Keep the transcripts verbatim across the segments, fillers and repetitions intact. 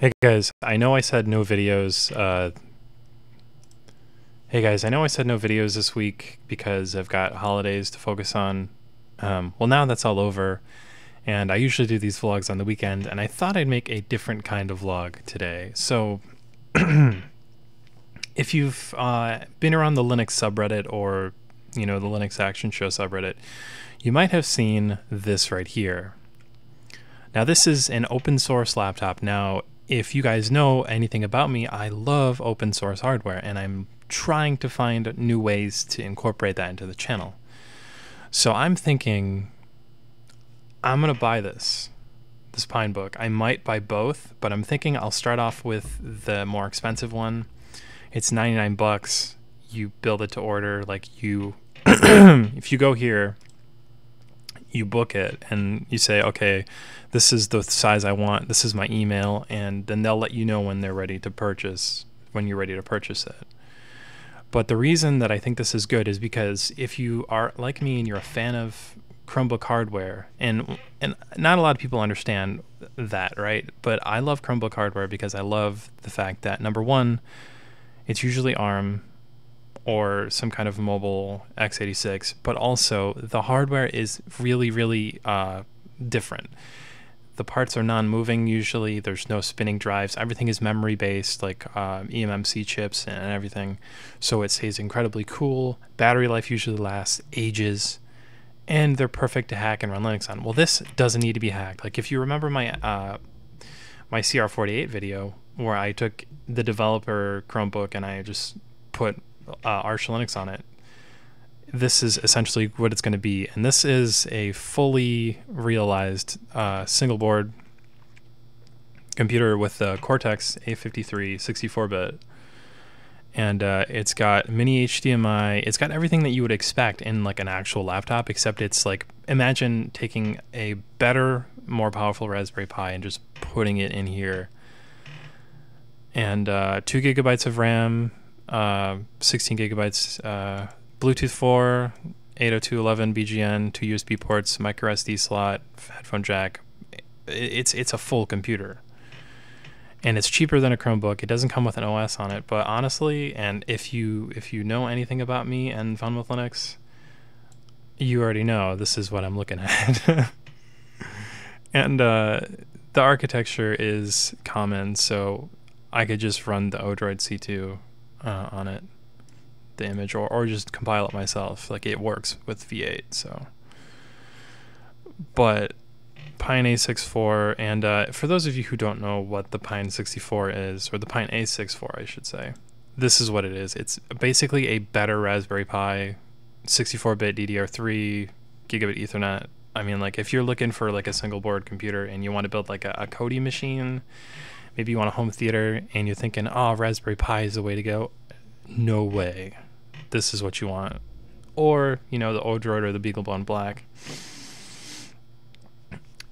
Hey guys, I know I said no videos. Uh, hey guys, I know I said no videos this week because I've got holidays to focus on. Um, well, now that's all over, and I usually do these vlogs on the weekend, and I thought I'd make a different kind of vlog today. So if you've uh, been around the Linux subreddit or, you know, the Linux Action Show subreddit, you might have seen this right here. Now this is an open source laptop. Now, if you guys know anything about me, I love open source hardware, and I'm trying to find new ways to incorporate that into the channel. So I'm thinking I'm gonna buy this, this Pinebook. I might buy both, but I'm thinking I'll start off with the more expensive one. It's ninety-nine bucks. You build it to order, like you, if you go here, you book it and you say, okay, this is the size I want, this is my email, and then they'll let you know when they're ready to purchase, when you're ready to purchase it. But the reason that I think this is good is because if you are like me and you're a fan of Chromebook hardware, and and not a lot of people understand that, right? But I love Chromebook hardware because I love the fact that, number one, it's usually ARM or some kind of mobile x eighty-six, but also the hardware is really, really uh, different. The parts are non-moving usually, there's no spinning drives, everything is memory-based, like uh, E M M C chips and everything, so it stays incredibly cool. Battery life usually lasts ages, and they're perfect to hack and run Linux on. Well, this doesn't need to be hacked. Like, if you remember my, uh, my C R forty-eight video, where I took the developer Chromebook and I just put uh, Arch Linux on it, this is essentially what it's going to be. And this is a fully realized uh, single board computer with the Cortex A fifty-three sixty-four bit, and uh, it's got mini H D M I, it's got everything that you would expect in like an actual laptop, except it's like, imagine taking a better, more powerful Raspberry Pi and just putting it in here. And uh, two gigabytes of RAM, uh, sixteen gigabytes uh, Bluetooth four, eight oh two dot eleven B G N, two U S B ports, micro S D slot, headphone jack. It's it's a full computer, and it's cheaper than a Chromebook. It doesn't come with an O S on it, but honestly, and if you if you know anything about me and Fun with Linux, you already know this is what I'm looking at. And uh, the architecture is common, so I could just run the Odroid C two uh, on it. The image, or, or just compile it myself. Like, it works with V eight, so. But PINE sixty-four, and uh, for those of you who don't know what the PINE sixty-four is, or the PINE A sixty-four, I should say, this is what it is. It's basically a better Raspberry Pi, sixty-four bit D D R three, gigabit Ethernet. I mean, like, if you're looking for like a single board computer and you want to build like a, a Kodi machine, maybe you want a home theater and you're thinking, oh, Raspberry Pi is the way to go. No way. This is what you want. Or, you know, the Odroid or the BeagleBone Black.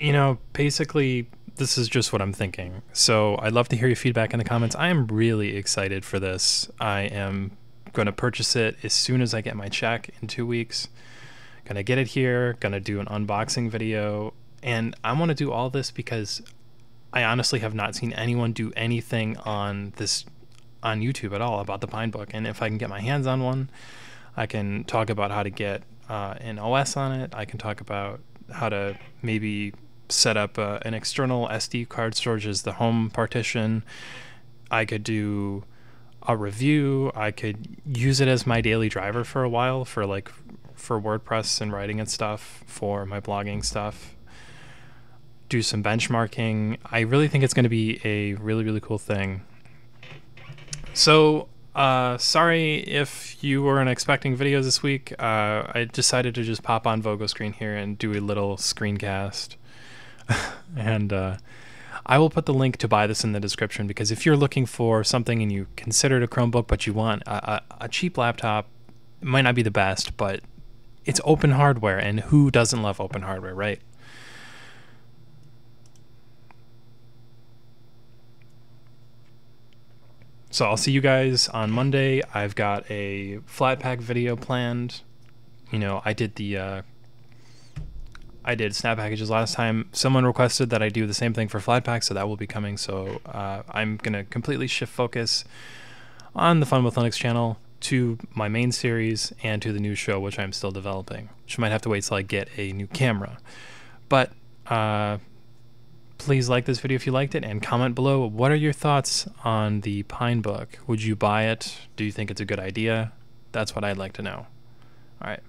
You know, basically, this is just what I'm thinking. So I'd love to hear your feedback in the comments. I am really excited for this. I am going to purchase it as soon as I get my check in two weeks. Going to get it here. Going to do an unboxing video. And I want to do all this because I honestly have not seen anyone do anything on this on YouTube at all about the Pinebook, and if I can get my hands on one, I can talk about how to get uh, an O S on it. I can talk about how to maybe set up uh, an external S D card storage as the home partition. I could do a review. I could use it as my daily driver for a while for like for WordPress and writing and stuff, for my blogging stuff. Do some benchmarking. I really think it's going to be a really, really cool thing. So, uh, sorry if you weren't expecting videos this week. Uh, I decided to just pop on Vogoscreen here and do a little screencast. And uh, I will put the link to buy this in the description, because if you're looking for something and you considered a Chromebook, but you want a, a, a cheap laptop, it might not be the best, but it's open hardware, and who doesn't love open hardware, right? So I'll see you guys on Monday. I've got a Flatpak video planned. You know, I did the, uh, I did snap packages last time. Someone requested that I do the same thing for Flatpak, so that will be coming. So uh, I'm going to completely shift focus on the Fun with Linux channel to my main series and to the new show, which I'm still developing, which might have to wait till I get a new camera. But uh, please like this video if you liked it, and comment below, what are your thoughts on the Pinebook? Would you buy it? Do you think it's a good idea? That's what I'd like to know. All right.